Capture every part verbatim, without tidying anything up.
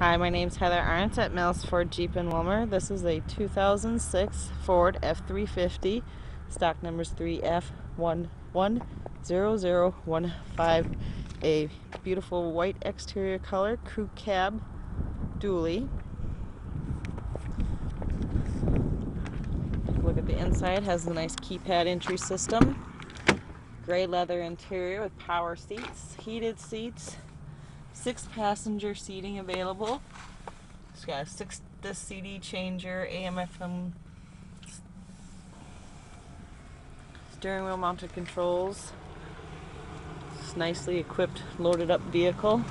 Hi, my name's Heather Arndt at Mills Ford Jeep in Wilmer. This is a two thousand six Ford F three fifty, stock numbers three F one one zero zero one five. A beautiful white exterior color, Crew Cab, Dually. Take a look at the inside, has the nice keypad entry system. Gray leather interior with power seats, heated seats. Six passenger seating available. It's got a six disc C D changer, A M F M, steering wheel mounted controls. It's a nicely equipped, loaded up vehicle.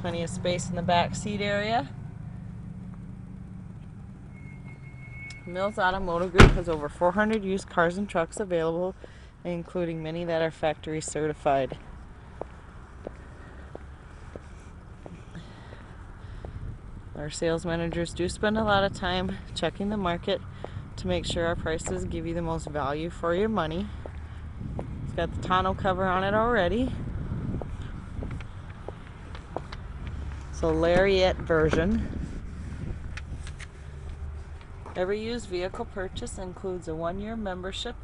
Plenty of space in the back seat area. Mills Automotive Group has over four hundred used cars and trucks available, including many that are factory certified. Our sales managers do spend a lot of time checking the market to make sure our prices give you the most value for your money. It's got the tonneau cover on it already. It's a Lariat version. Every used vehicle purchase includes a one-year membership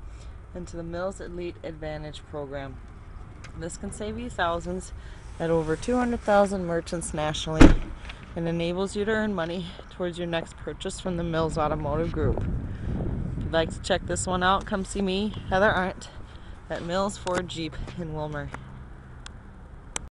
into the Mills Elite Advantage program. This can save you thousands at over two hundred thousand merchants nationally, and enables you to earn money towards your next purchase from the Mills Automotive Group. If you'd like to check this one out, come see me, Heather Arndt, at Mills Ford Jeep in Wilmer.